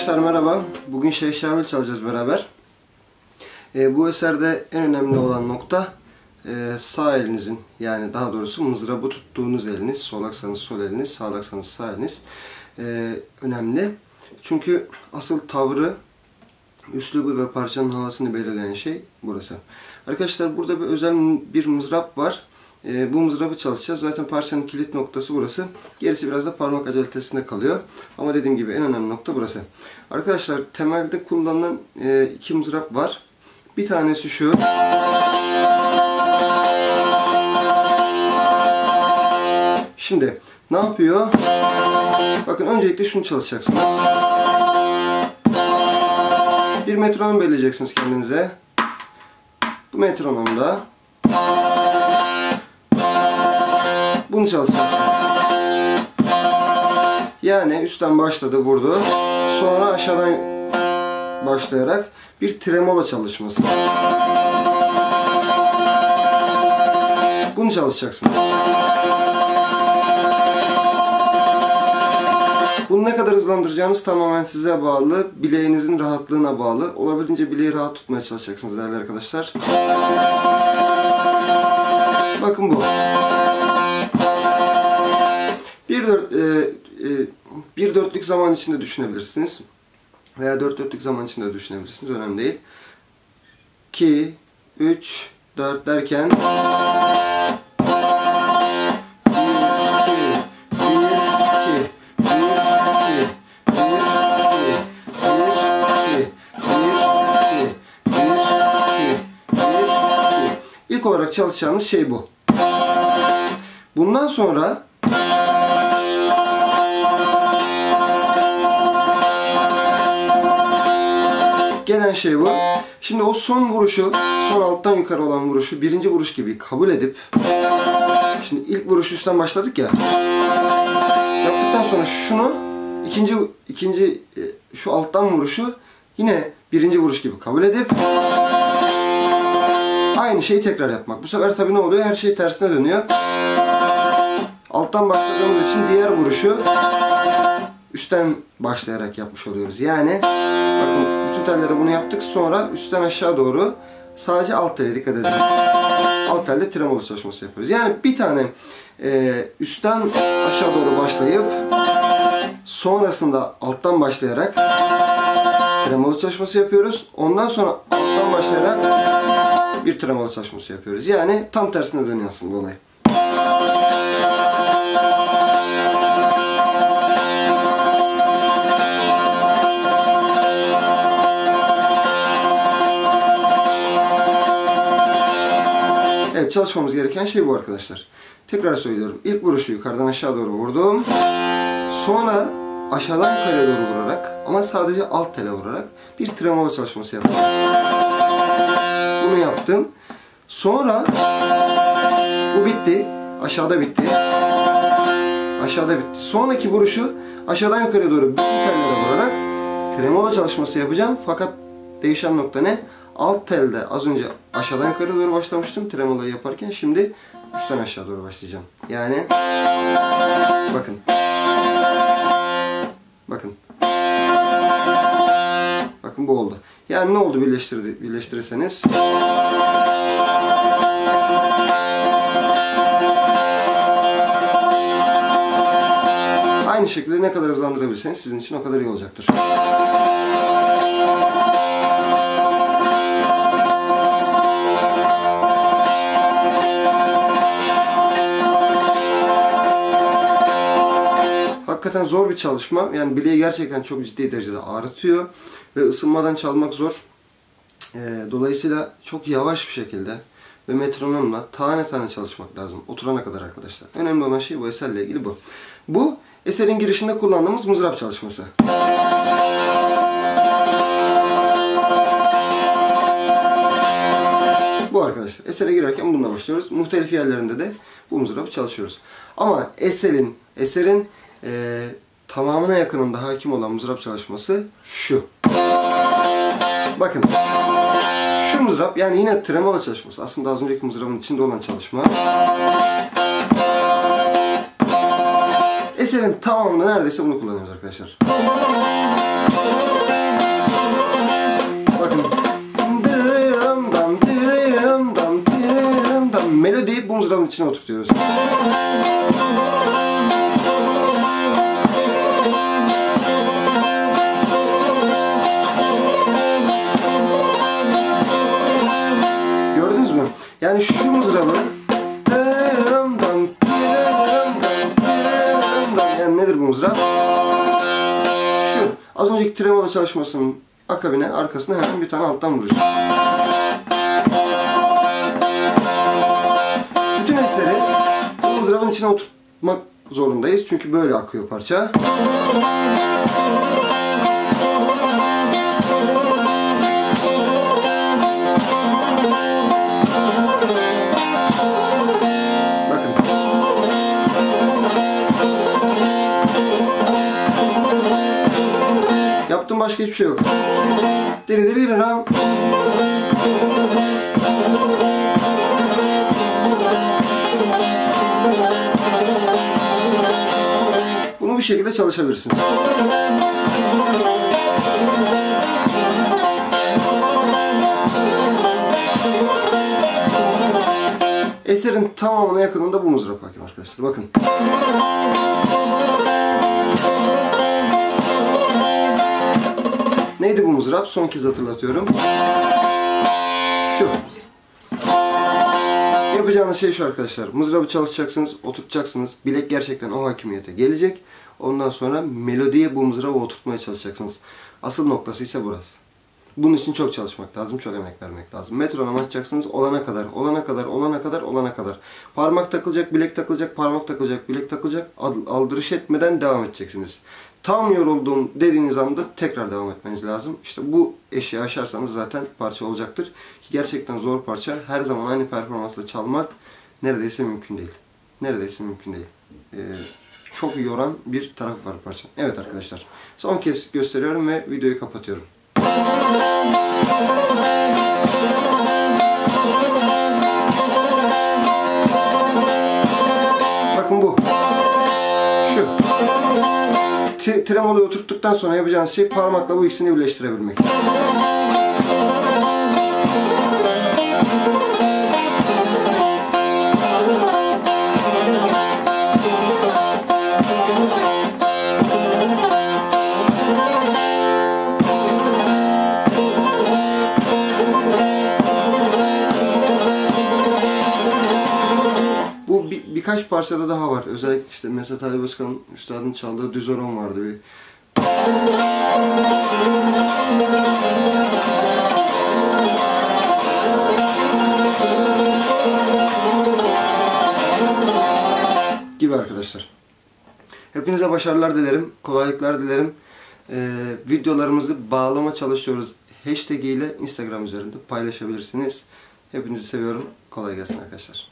Arkadaşlar merhaba. Bugün Şeyh Şamil çalacağız beraber. Bu eserde en önemli olan nokta sağ elinizin, yani daha doğrusu mızrabı tuttuğunuz eliniz, solaksanız sol eliniz, sağlaksanız sağ eliniz önemli. Çünkü asıl tavrı, üslubu ve parçanın havasını belirleyen şey burası. Arkadaşlar burada bir özel bir mızrap var. Bu mızrabı çalışacağız. Zaten parçanın kilit noktası burası. Gerisi biraz da parmak acilitesinde kalıyor. Ama dediğim gibi en önemli nokta burası. Arkadaşlar temelde kullanılan iki mızrap var. Bir tanesi şu. Şimdi ne yapıyor? Bakın öncelikle şunu çalışacaksınız. Bir metronom belirleyeceksiniz kendinize. Bu metronomda bunu çalışacaksınız. Yani üstten başladı, vurdu. Sonra aşağıdan başlayarak bir tremolo çalışması. Bunu çalışacaksınız. Bunu ne kadar hızlandıracağınız tamamen size bağlı, bileğinizin rahatlığına bağlı. Olabildiğince bileği rahat tutmaya çalışacaksınız değerli arkadaşlar. Bakın bu. 1/4'lük zaman içinde düşünebilirsiniz. Veya 4/4'lük zaman içinde düşünebilirsiniz. Önemli değil. 2, 3, 4 derken 1, 2, 1, 2, 1, 2, 1, 2, 1, 2, 1, 2, 1, 2. İlk olarak çalışacağınız şey bu. Bundan sonra gelen şey bu. Şimdi o son vuruşu, son alttan yukarı olan vuruşu birinci vuruş gibi kabul edip, şimdi ilk vuruşu üstten başladık ya, yaptıktan sonra şunu ikinci şu alttan vuruşu yine birinci vuruş gibi kabul edip aynı şeyi tekrar yapmak. Bu sefer tabii ne oluyor? Her şey tersine dönüyor. Alttan başladığımız için diğer vuruşu üstten başlayarak yapmış oluyoruz. Yani bakın bütün tellere bunu yaptık. Sonra üstten aşağı doğru sadece alt tele dikkat edin. Alt telde tremolo çalışması yapıyoruz. Yani bir tane üstten aşağı doğru başlayıp sonrasında alttan başlayarak tremolo çalışması yapıyoruz. Ondan sonra alttan başlayarak bir tremolo çalışması yapıyoruz. Yani tam tersine dönüyor aslında olay. Evet, çalışmamız gereken şey bu arkadaşlar. Tekrar söylüyorum. İlk vuruşu yukarıdan aşağı doğru vurdum. Sonra aşağıdan yukarıya doğru vurarak, ama sadece alt tele vurarak bir tremolo çalışması yaptım. Bunu yaptım. Sonra bu bitti. Aşağıda bitti. Aşağıda bitti. Sonraki vuruşu aşağıdan yukarıya doğru bütün tellere vurarak tremolo çalışması yapacağım. Fakat değişen nokta ne? Alt telde az önce aşağıdan yukarı doğru başlamıştım tremoloyu yaparken, şimdi üstten aşağı doğru başlayacağım. Yani bakın bu oldu. Yani ne oldu birleştirirseniz? Aynı şekilde ne kadar hızlandırabilirseniz sizin için o kadar iyi olacaktır. Hakikaten zor bir çalışma. Yani bileği gerçekten çok ciddi derecede ağrıtıyor. Ve ısınmadan çalmak zor. Dolayısıyla çok yavaş bir şekilde ve metronomla tane tane çalışmak lazım. Oturana kadar arkadaşlar. Önemli olan şey bu eserle ilgili bu. Bu eserin girişinde kullandığımız mızrap çalışması. Bu arkadaşlar. Esere girerken bununla başlıyoruz. Muhtelif yerlerinde de bu mızrapı çalışıyoruz. Ama eserin tamamına yakınında hakim olan mızrap çalışması şu. Bakın. Şu mızrap, yani yine tremolo çalışması. Aslında az önceki mızrabın içinde olan çalışma. Eserin tamamında neredeyse bunu kullanıyoruz arkadaşlar. Bakın. Melodiyi bu mızrağın içine oturtuyoruz. Gördünüz mü? Yani şu mızrağı, yani nedir bu mızrak? Şu. Az önceki tremolo çalışmasının akabine, arkasına hemen bir tane alttan vuruş. Bütün eseri bu mızrağın içine oturtmak zorundayız. Çünkü böyle akıyor parça. Başka hiçbir şey yok. Diri diri diri ram. Bunu bu şekilde çalışabilirsiniz. Eserin tamamına yakınında bu mızrap hakim arkadaşlar. Bakın. Neydi bu mızrap? Son kez hatırlatıyorum. Şu. Yapacağınız şey şu arkadaşlar. Mızrabı çalışacaksınız, oturtacaksınız. Bilek gerçekten o hakimiyete gelecek. Ondan sonra melodiye bu mızrabı oturtmaya çalışacaksınız. Asıl noktası ise burası. Bunun için çok çalışmak lazım, çok emek vermek lazım. Metronom açacaksınız, olana kadar. Parmak takılacak, bilek takılacak, parmak takılacak, bilek takılacak. Aldırış etmeden devam edeceksiniz. Tam yoruldum dediğiniz anda tekrar devam etmeniz lazım. İşte bu eşiği aşarsanız zaten parça olacaktır. Gerçekten zor parça. Her zaman aynı performansla çalmak neredeyse mümkün değil. Çok yoran bir tarafı var parça. Evet arkadaşlar. Son kez gösteriyorum ve videoyu kapatıyorum. Bakın bu. Şu. Tremolo'yu oturttuktan sonra yapacağınız şey parmakla bu ikisini birleştirebilmek. Birkaç parçada daha var. Özellikle işte Mesut Ali Özkan'ın üstadın çaldığı düz oron vardı bir. Gibi arkadaşlar. Hepinize başarılar dilerim. Kolaylıklar dilerim. Videolarımızı bağlama çalışıyoruz hashtag ile Instagram üzerinde paylaşabilirsiniz. Hepinizi seviyorum. Kolay gelsin arkadaşlar.